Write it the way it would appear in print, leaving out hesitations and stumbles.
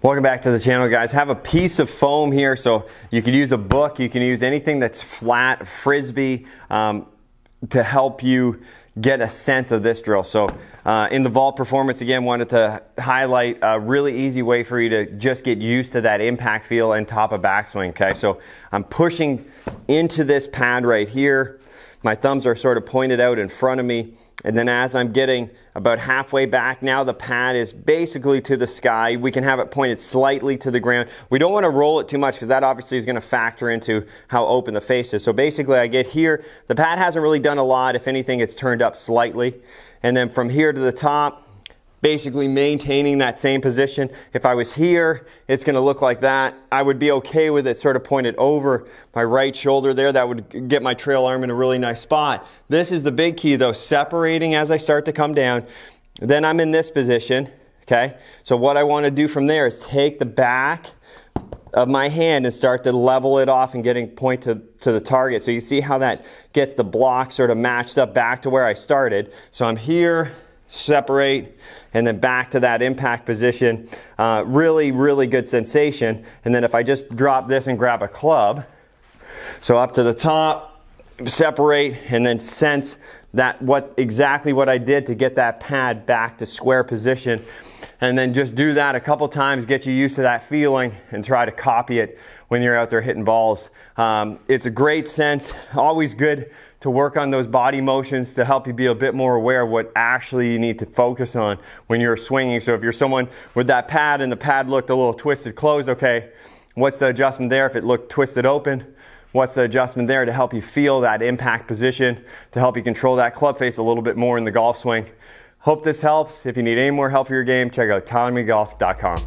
Welcome back to the channel, guys. Have a piece of foam here, so you could use a book, you can use anything that's flat, frisbee, to help you get a sense of this drill. So in the vault performance, again, wanted to highlight a really easy way for you to just get used to that impact feel and top of backswing, okay? So I'm pushing into this pad right here. My thumbs are sort of pointed out in front of me. And then as I'm getting about halfway back, now the pad is basically to the sky. We can have it pointed slightly to the ground. We don't want to roll it too much because that obviously is going to factor into how open the face is. So basically I get here, the pad hasn't really done a lot. If anything, it's turned up slightly. And then from here to the top, basically maintaining that same position. If I was here, it's going to look like that. I would be okay with it sort of pointed over my right shoulder there. That would get my trail arm in a really nice spot. This is the big key though, separating as I start to come down. Then I'm in this position, okay? So what I want to do from there is take the back of my hand and start to level it off and getting point to the target. So you see how that gets the block sort of matched up back to where I started. So I'm here, separate, and then back to that impact position. Really good sensation. And then if I just drop this and grab a club, so up to the top, separate, and then sense that exactly what I did to get that pad back to square position. And then just do that a couple times, get you used to that feeling, and try to copy it when you're out there hitting balls. It's a great sense, always good to work on those body motions to help you be a bit more aware of what actually you need to focus on when you're swinging. So if you're someone with that pad and the pad looked a little twisted closed, okay, what's the adjustment there? If it looked twisted open, what's the adjustment there to help you feel that impact position, to help you control that club face a little bit more in the golf swing? Hope this helps. If you need any more help for your game, check out tylermcghiegolf.com.